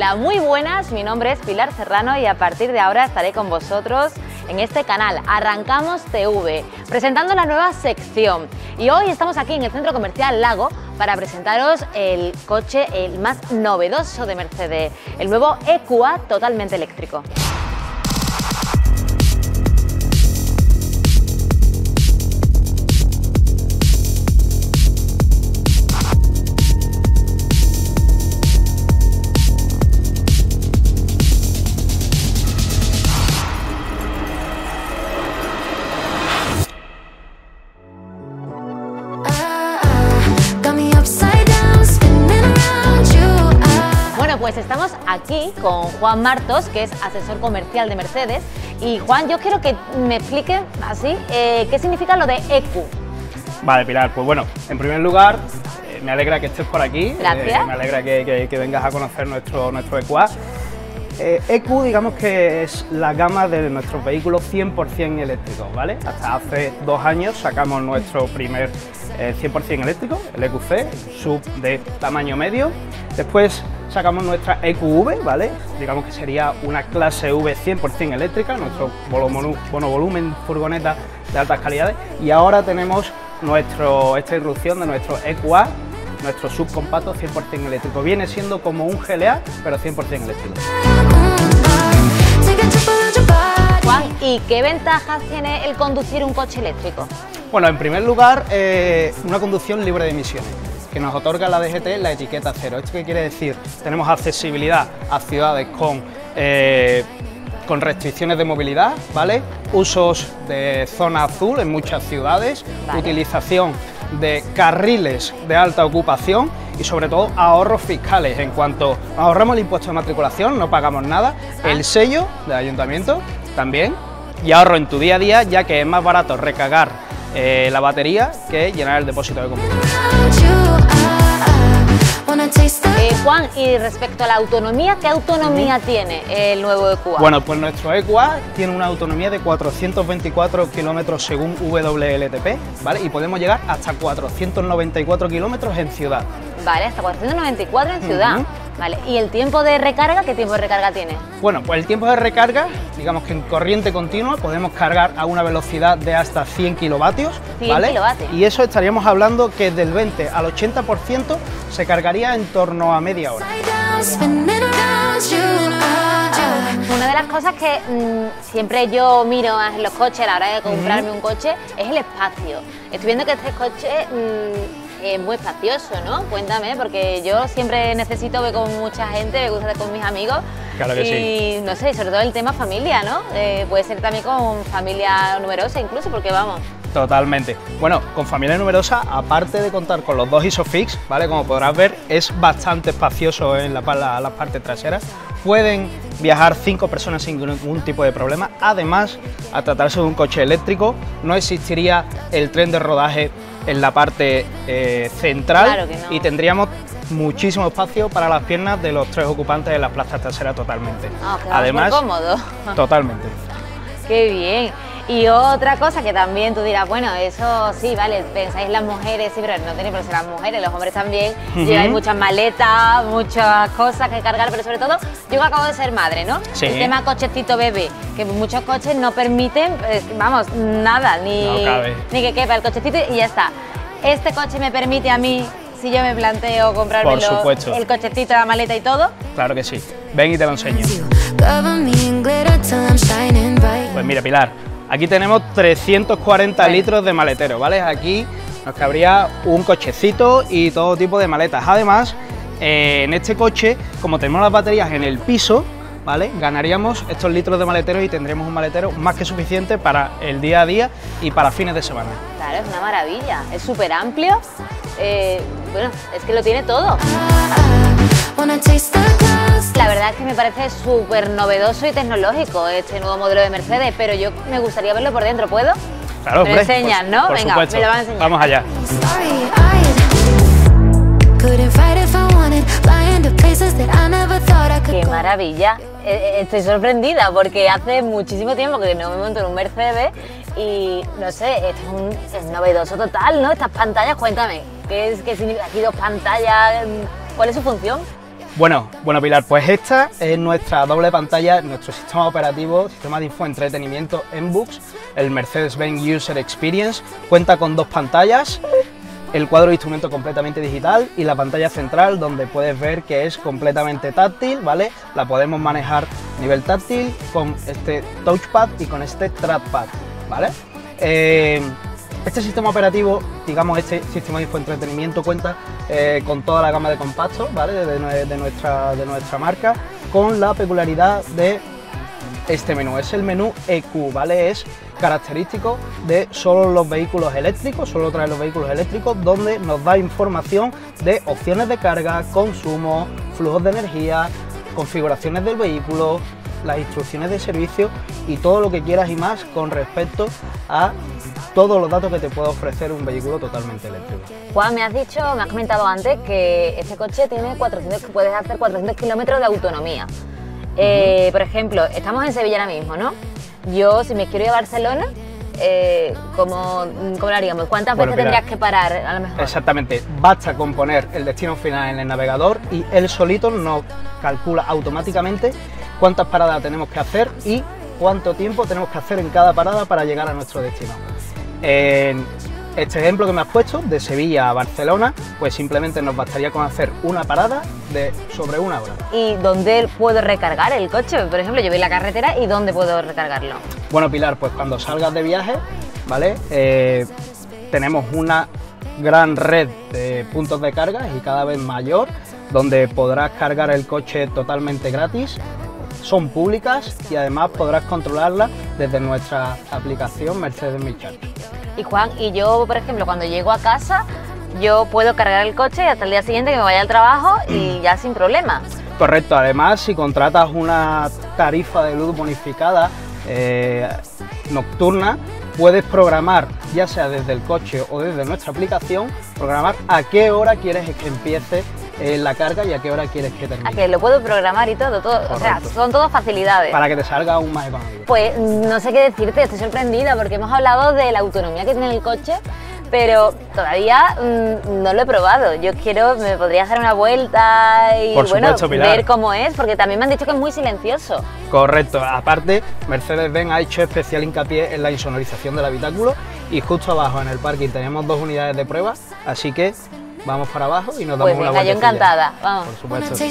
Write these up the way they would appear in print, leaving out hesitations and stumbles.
Hola, muy buenas, mi nombre es Pilar Serrano y a partir de ahora estaré con vosotros en este canal Arrancamos TV, presentando la nueva sección. Y hoy estamos aquí en el Centro Comercial Lago para presentaros el coche el más novedoso de Mercedes, el nuevo EQA totalmente eléctrico. Pues estamos aquí con Juan Martos, que es asesor comercial de Mercedes. Y Juan, yo quiero que me explique así qué significa lo de EQ. Vale, Pilar, pues bueno, en primer lugar, me alegra que estés por aquí. Gracias. Me alegra que vengas a conocer nuestro EQA. EQ, digamos que es la gama de nuestros vehículos 100% eléctricos, ¿vale? Hasta hace 2 años sacamos nuestro primer 100% eléctrico, el EQC, sub de tamaño medio. Después sacamos nuestra EQV, ¿vale? Digamos que sería una clase V 100% eléctrica, nuestro monovolumen furgoneta de altas calidades. Y ahora tenemos esta irrupción de nuestro EQA, nuestro subcompacto 100% eléctrico. Viene siendo como un GLA, pero 100% eléctrico. Juan, ¿y qué ventajas tiene el conducir un coche eléctrico? Bueno, en primer lugar, una conducción libre de emisiones, que nos otorga la DGT la etiqueta cero. ¿Esto qué quiere decir? Tenemos accesibilidad a ciudades con restricciones de movilidad, ¿vale? Usos de zona azul en muchas ciudades, vale. Utilización de carriles de alta ocupación y sobre todo ahorros fiscales. En cuanto ahorramos el impuesto de matriculación, no pagamos nada, el sello del ayuntamiento también, y ahorro en tu día a día, ya que es más barato recargar la batería que llenar el depósito de combustible. Juan, y respecto a la autonomía, ¿qué autonomía tiene el nuevo EQA? Bueno, pues nuestro EQA tiene una autonomía de 424 kilómetros según WLTP, ¿vale? Y podemos llegar hasta 494 kilómetros en ciudad. Vale, hasta 494 en ciudad. Vale, ¿y el tiempo de recarga? ¿Qué tiempo de recarga tiene? Bueno, pues el tiempo de recarga, digamos que en corriente continua podemos cargar a una velocidad de hasta 100 kilovatios. 100 ¿vale? kilovatios. Y eso estaríamos hablando que del 20 al 80% se cargaría en torno a media hora. Una de las cosas que siempre yo miro en los coches a la hora de comprarme un coche es el espacio. Estoy viendo que este coche es muy espacioso, ¿no? Cuéntame, porque yo siempre necesito ver con mucha gente, me gusta estar con mis amigos. Claro que sí. Y no sé, sobre todo el tema familia, ¿no? Puede ser también con familia numerosa incluso, porque vamos. Totalmente. Bueno, con familia numerosa, aparte de contar con los 2 ISOFIX, ¿vale? Como podrás ver, es bastante espacioso en las partes traseras. Pueden viajar 5 personas sin ningún tipo de problema. Además, al tratarse de un coche eléctrico, no existiría el tren de rodaje en la parte central. Claro que no. Y tendríamos muchísimo espacio para las piernas de los 3 ocupantes en las plazas traseras totalmente. Ah, claro, además, muy cómodo. Totalmente. Qué bien. Y otra cosa que también tú dirás, bueno, eso sí, vale, pensáis las mujeres, sí, pero no tenéis por ser las mujeres, los hombres también, lleváis muchas maletas, muchas cosas que cargar, pero sobre todo, yo acabo de ser madre, ¿no? Sí. El tema cochecito bebé, que muchos coches no permiten, vamos, nada, ni que quepa el cochecito y ya está. Este coche me permite a mí, si yo me planteo comprarme el cochecito, la maleta y todo. Claro que sí, ven y te lo enseño. Pues mira, Pilar. Aquí tenemos 340 litros de maletero, ¿vale? Aquí nos cabría un cochecito y todo tipo de maletas. Además, en este coche, como tenemos las baterías en el piso, ¿vale? Ganaríamos estos litros de maletero y tendremos un maletero más que suficiente para el día a día y para fines de semana. Claro, es una maravilla, es súper amplio, bueno, es que lo tiene todo. La verdad es que me parece súper novedoso y tecnológico este nuevo modelo de Mercedes, pero yo me gustaría verlo por dentro, ¿puedo? Claro, me lo enseñas, ¿no? Por venga, supuesto. Me lo van a enseñar. Vamos allá. ¡Qué maravilla! Estoy sorprendida porque hace muchísimo tiempo que no me monto en un Mercedes y, no sé, es novedoso total, ¿no? Estas pantallas, cuéntame, ¿qué significa aquí 2 pantallas? ¿Cuál es su función? Bueno Pilar, pues esta es nuestra doble pantalla, nuestro sistema operativo, sistema de infoentretenimiento MBUX, el Mercedes-Benz User Experience. Cuenta con dos pantallas, el cuadro de instrumento completamente digital y la pantalla central, donde puedes ver que es completamente táctil, ¿vale? La podemos manejar a nivel táctil con este touchpad y con este trackpad, ¿vale? Este sistema operativo, digamos, este sistema de infoentretenimiento cuenta con toda la gama de compactos, ¿vale? de nuestra marca, con la peculiaridad de este menú. Es el menú EQ, ¿vale? Es característico de solo los vehículos eléctricos, solo trae los vehículos eléctricos, donde nos da información de opciones de carga, consumo, flujos de energía, configuraciones del vehículo, las instrucciones de servicio y todo lo que quieras y más con respecto a todos los datos que te puede ofrecer un vehículo totalmente eléctrico. Juan, me has comentado antes que este coche tiene 400 kilómetros de autonomía. Por ejemplo, estamos en Sevilla ahora mismo, ¿no? Yo, si me quiero ir a Barcelona, ¿cómo lo haríamos? ¿Cuántas veces tendrías que parar, a lo mejor? Exactamente, basta con poner el destino final en el navegador y él solito nos calcula automáticamente cuántas paradas tenemos que hacer y cuánto tiempo tenemos que hacer en cada parada para llegar a nuestro destino. En este ejemplo que me has puesto, de Sevilla a Barcelona, pues simplemente nos bastaría con hacer una parada de sobre una hora. ¿Y dónde puedo recargar el coche? Por ejemplo, yo voy a la carretera y ¿dónde puedo recargarlo? Bueno, Pilar, pues cuando salgas de viaje, ¿vale? Tenemos una gran red de puntos de carga y cada vez mayor, donde podrás cargar el coche totalmente gratis. Son públicas y además podrás controlarlas desde nuestra aplicación Mercedes Me Chat. Y Juan, y yo, por ejemplo, cuando llego a casa, yo puedo cargar el coche y hasta el día siguiente que me vaya al trabajo y ya sin problema. Correcto, además si contratas una tarifa de luz bonificada nocturna, puedes programar, ya sea desde el coche o desde nuestra aplicación, programar a qué hora quieres que empiece la carga y a qué hora quieres que termine. A que lo puedo programar y todo. O sea, son todas facilidades. Para que te salga aún más económico. Pues no sé qué decirte, estoy sorprendida porque hemos hablado de la autonomía que tiene el coche, pero todavía no lo he probado. Yo quiero, me podría hacer una vuelta y ver cómo es, porque también me han dicho que es muy silencioso. Correcto, aparte Mercedes-Benz ha hecho especial hincapié en la insonorización del habitáculo y justo abajo en el parking tenemos dos unidades de prueba, así que vamos para abajo y nos damos una vuelta. Yo encantada, vamos. Por supuesto.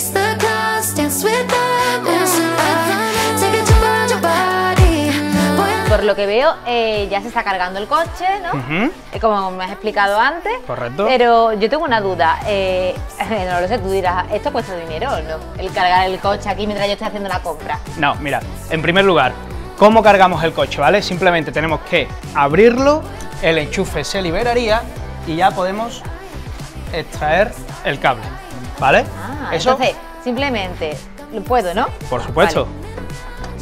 Por lo que veo, ya se está cargando el coche, ¿no? Como me has explicado antes. Correcto. Pero yo tengo una duda. No lo sé, tú dirás, ¿esto cuesta dinero o no? El cargar el coche aquí mientras yo estoy haciendo la compra. No, mira, en primer lugar, ¿cómo cargamos el coche, vale? Simplemente tenemos que abrirlo, el enchufe se liberaría y ya podemos extraer el cable, ¿vale? Eso. Entonces, simplemente lo puedo, ¿no? Por supuesto. Vale.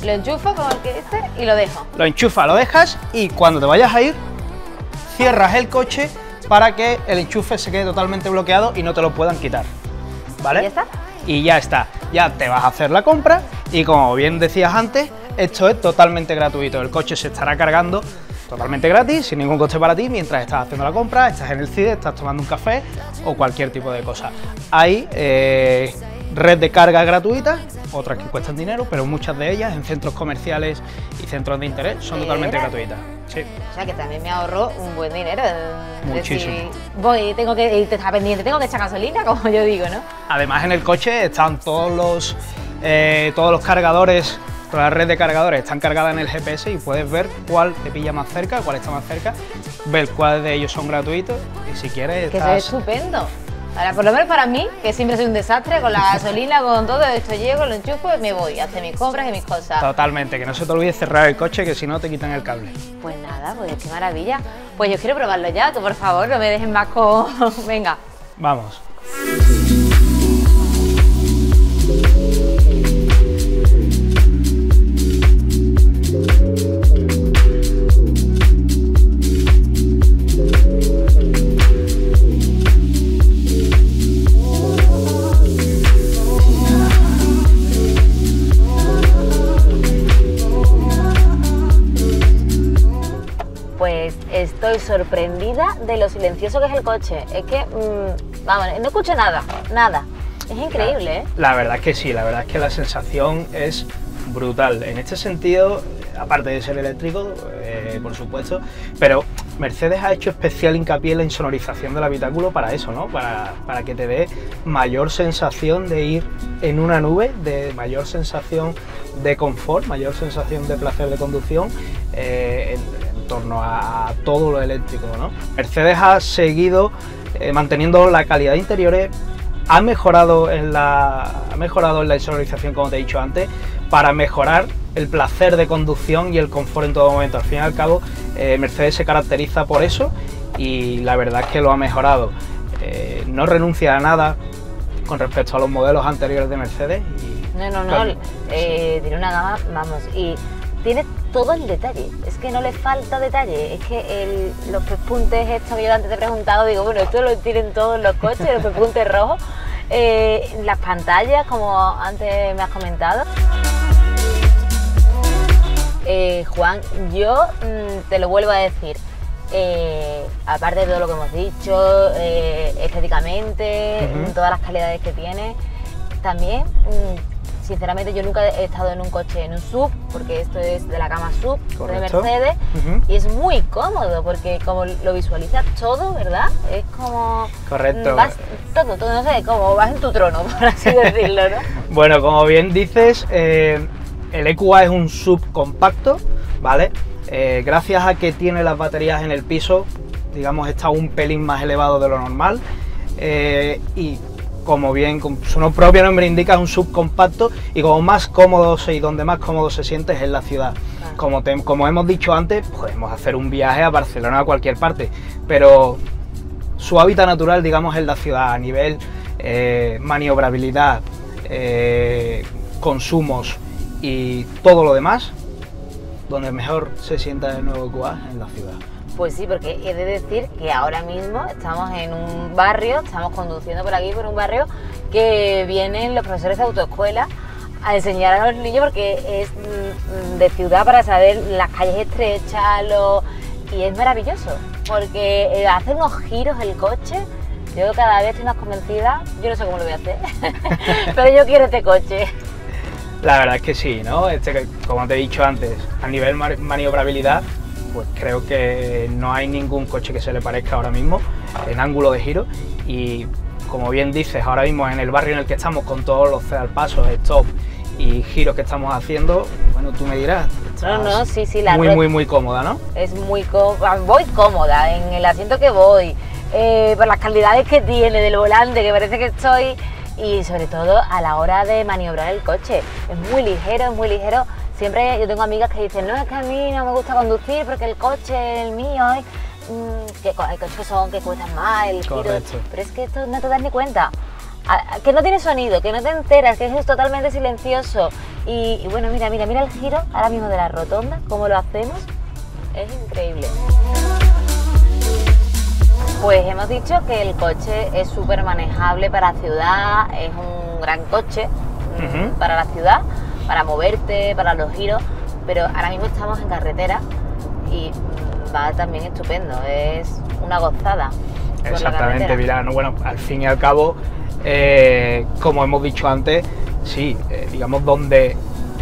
Lo enchufo como el que dice y lo dejo. Lo enchufas, lo dejas y cuando te vayas a ir, cierras el coche para que el enchufe se quede totalmente bloqueado y no te lo puedan quitar, ¿vale? Y ya está. Y ya está. Ya te vas a hacer la compra y como bien decías antes, esto es totalmente gratuito. El coche se estará cargando totalmente gratis, sin ningún coste para ti, mientras estás haciendo la compra, estás en el CIDE, estás tomando un café o cualquier tipo de cosa. Hay red de carga gratuita, otras que cuestan dinero, pero muchas de ellas en centros comerciales y centros de interés son totalmente gratuitas. Sí. O sea que también me ahorro un buen dinero. Muchísimo. Decir, tengo que estar pendiente, tengo que echar gasolina, como yo digo, ¿no? Además en el coche están todos los cargadores. Toda la red de cargadores están cargadas en el GPS y puedes ver cuál te pilla más cerca, cuál está más cerca, ver cuáles de ellos son gratuitos y si quieres estás... Que eso es estupendo. Ahora, por lo menos para mí, que siempre soy un desastre con la gasolina, con todo esto, llego, lo enchufo y me voy a hacer mis compras y mis cosas. Totalmente, que no se te olvide cerrar el coche, que si no te quitan el cable. Pues nada, pues qué maravilla. Pues yo quiero probarlo ya, tú por favor no me dejes más con... Venga. Vamos. Estoy sorprendida de lo silencioso que es el coche. Es que, vamos, no escucho nada. Es increíble, ¿eh? La verdad es que sí, la verdad es que la sensación es brutal. En este sentido, aparte de ser eléctrico, por supuesto, pero Mercedes ha hecho especial hincapié en la insonorización del habitáculo para eso, ¿no? Para que te dé mayor sensación de ir en una nube, de mayor sensación de confort, mayor sensación de placer de conducción en torno a todo lo eléctrico, ¿no? Mercedes ha seguido manteniendo la calidad de interiores, ha mejorado en la insonorización, como te he dicho antes, para mejorar el placer de conducción y el confort en todo momento. Al fin y al cabo, Mercedes se caracteriza por eso y la verdad es que lo ha mejorado. No renuncia a nada con respecto a los modelos anteriores de Mercedes. Y, tiene una gama, vamos, y tiene todo el detalle, es que no le falta detalle, es que los pespuntes, esto que yo antes te he preguntado, digo, bueno, esto lo tienen todos los coches, los pespuntes rojos, las pantallas, como antes me has comentado. Juan, yo te lo vuelvo a decir, aparte de todo lo que hemos dicho, estéticamente, todas las calidades que tiene, también, sinceramente, yo nunca he estado en un coche, en un SUV, porque esto es de la gama SUV de Mercedes, y es muy cómodo, porque como lo visualizas todo, ¿verdad? Es como... Correcto. Vas, todo, no sé, como vas en tu trono, por así decirlo, ¿no? Bueno, como bien dices, el EQA es un SUV compacto, ¿vale? Gracias a que tiene las baterías en el piso, digamos, está un pelín más elevado de lo normal, y como bien su propio nombre indica, es un SUV compacto, y como más cómodo y donde más cómodo se siente es en la ciudad. Como hemos dicho antes, podemos hacer un viaje a Barcelona o a cualquier parte, pero su hábitat natural, digamos, es la ciudad, a nivel maniobrabilidad, consumos y todo lo demás, donde mejor se sienta el nuevo EQA en la ciudad. Pues sí, porque he de decir que ahora mismo estamos en un barrio, estamos conduciendo por aquí, por un barrio que vienen los profesores de autoescuela a enseñar a los niños, porque es de ciudad para saber las calles estrechas, y es maravilloso, porque hace unos giros el coche. Yo cada vez estoy más convencida, yo no sé cómo lo voy a hacer, pero yo quiero este coche. La verdad es que sí, ¿no? Como te he dicho antes, a nivel maniobrabilidad, pues creo que no hay ningún coche que se le parezca ahora mismo en ángulo de giro, y como bien dices, ahora mismo en el barrio en el que estamos, con todos los pasos, stop y giros que estamos haciendo, bueno, tú me dirás, sí, la muy cómoda, ¿no? Es muy cómoda, voy cómoda en el asiento que voy, por las calidades que tiene del volante, que parece que estoy... Y sobre todo a la hora de maniobrar el coche, es muy ligero, es muy ligero. Siempre yo tengo amigas que dicen, no, es que a mí no me gusta conducir porque el coche, el mío, que hay coches que cuestan más, el giro. Pero es que esto no te das ni cuenta, que no tiene sonido, que no te enteras, que es totalmente silencioso. Y bueno, mira el giro ahora mismo de la rotonda, cómo lo hacemos, es increíble. Pues hemos dicho que el coche es súper manejable para ciudad, es un gran coche para la ciudad, para moverte, para los giros, pero ahora mismo estamos en carretera y va también estupendo, es una gozada. Exactamente, Pilar. Bueno, al fin y al cabo, como hemos dicho antes, sí, digamos, donde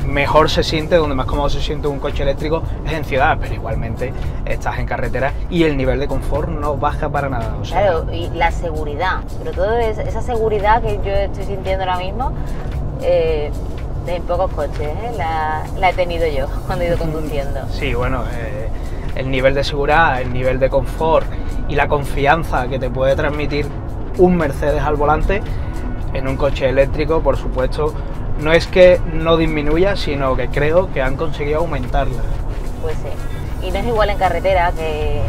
mejor se siente, donde más cómodo se siente un coche eléctrico es en ciudad, pero igualmente estás en carretera y el nivel de confort no baja para nada. O sea, claro, y la seguridad, sobre todo esa seguridad que yo estoy sintiendo ahora mismo, en pocos coches, la he tenido yo cuando he ido conduciendo. Sí, bueno, el nivel de seguridad, el nivel de confort y la confianza que te puede transmitir un Mercedes al volante en un coche eléctrico, por supuesto, no es que no disminuya, sino que creo que han conseguido aumentarla. Pues sí, y no es igual en carretera, que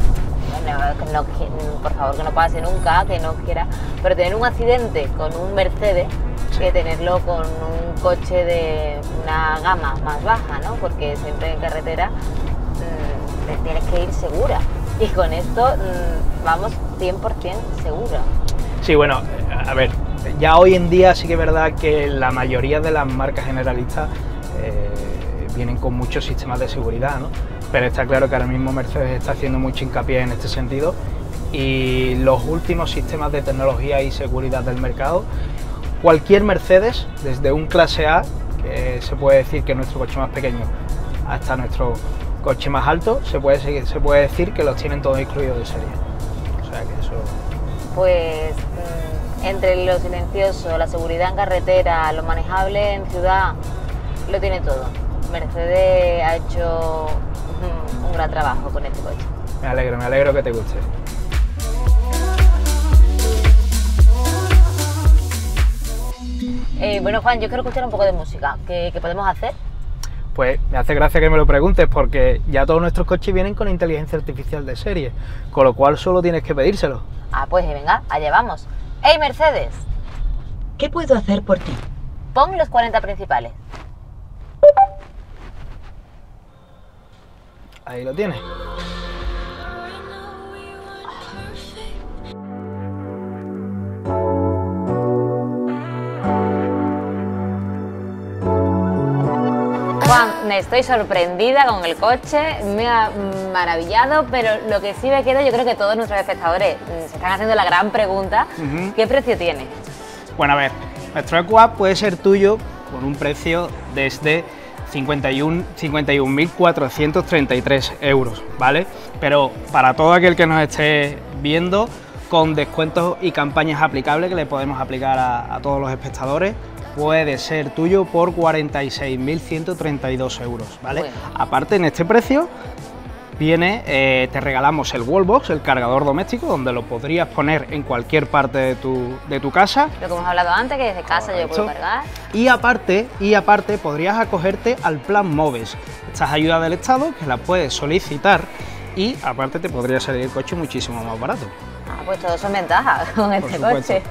por favor, que no pase nunca, que no quiera, pero tener un accidente con un Mercedes que tenerlo con un coche de una gama más baja, ¿no? Porque siempre en carretera tienes que ir segura, y con esto vamos 100% seguro. Sí, bueno, a ver, ya hoy en día sí que es verdad que la mayoría de las marcas generalistas vienen con muchos sistemas de seguridad, ¿no? Pero está claro que ahora mismo Mercedes está haciendo mucho hincapié en este sentido, y los últimos sistemas de tecnología y seguridad del mercado cualquier Mercedes, desde un clase A, que se puede decir que es nuestro coche más pequeño, hasta nuestro coche más alto, se puede decir que los tienen todos incluidos de serie. O sea que eso... Pues entre lo silencioso, la seguridad en carretera, lo manejable en ciudad, lo tiene todo. Mercedes ha hecho un gran trabajo con este coche. Me alegro que te guste. Bueno, Juan, yo quiero escuchar un poco de música. ¿Qué podemos hacer? Pues me hace gracia que me lo preguntes, porque ya todos nuestros coches vienen con inteligencia artificial de serie, con lo cual solo tienes que pedírselo. Ah, pues venga, allá vamos. ¡Hey, Mercedes! ¿Qué puedo hacer por ti? Pon los 40 principales. Ahí lo tienes. Juan, me estoy sorprendida con el coche, me ha maravillado, pero lo que sí me queda, yo creo que todos nuestros espectadores se están haciendo la gran pregunta, ¿qué precio tiene? Bueno, a ver, nuestro EQA puede ser tuyo con un precio desde 51.433 euros, ¿vale? Pero para todo aquel que nos esté viendo, con descuentos y campañas aplicables que le podemos aplicar a todos los espectadores, puede ser tuyo por 46.132 euros, ¿vale? Bueno. Aparte, en este precio viene, te regalamos el wallbox, el cargador doméstico, donde lo podrías poner en cualquier parte de tu casa. Lo que hemos hablado antes, que desde casa yo puedo cargar. Y aparte podrías acogerte al plan MOVES, estas ayudas del Estado que las puedes solicitar, y aparte te podría salir el coche muchísimo más barato. Ah, pues todo son ventajas con este coche.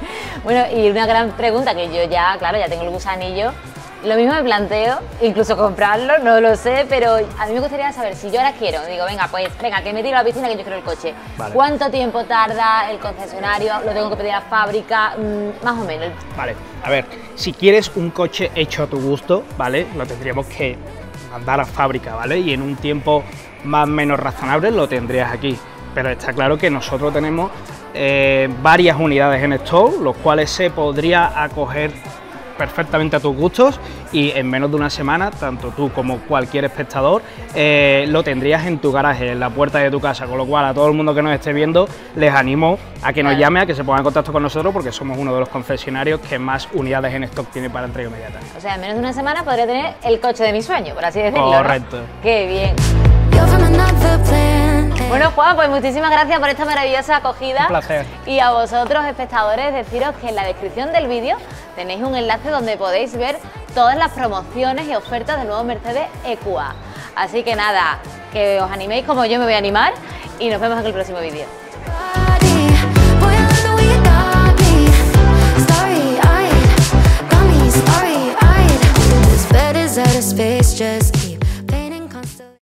Bueno, y una gran pregunta que yo ya, claro, ya tengo el gusanillo. Lo mismo me planteo, incluso comprarlo, no lo sé, pero a mí me gustaría saber si yo ahora quiero, digo, venga, pues venga, que me tiro a la piscina que yo quiero el coche. Vale. ¿Cuánto tiempo tarda el concesionario? ¿Lo tengo que pedir a la fábrica? Más o menos. Vale, a ver, si quieres un coche hecho a tu gusto, ¿vale? Lo tendríamos que mandar a fábrica, ¿vale? Y en un tiempo más o menos razonable lo tendrías aquí. Pero está claro que nosotros tenemos varias unidades en stock, los cuales se podría acoger perfectamente a tus gustos, y en menos de una semana, tanto tú como cualquier espectador, lo tendrías en tu garaje, en la puerta de tu casa, con lo cual a todo el mundo que nos esté viendo les animo a que nos llame, a que se ponga en contacto con nosotros, porque somos uno de los concesionarios que más unidades en stock tiene para entrega inmediata. O sea, en menos de una semana podría tener el coche de mi sueño, por así decirlo. Correcto. ¿No? ¡Qué bien! Bueno, Juan, pues muchísimas gracias por esta maravillosa acogida. Un placer. Y a vosotros, espectadores, deciros que en la descripción del vídeo tenéis un enlace donde podéis ver todas las promociones y ofertas del nuevo Mercedes EQA. Así que nada, que os animéis como yo me voy a animar, y nos vemos en el próximo vídeo.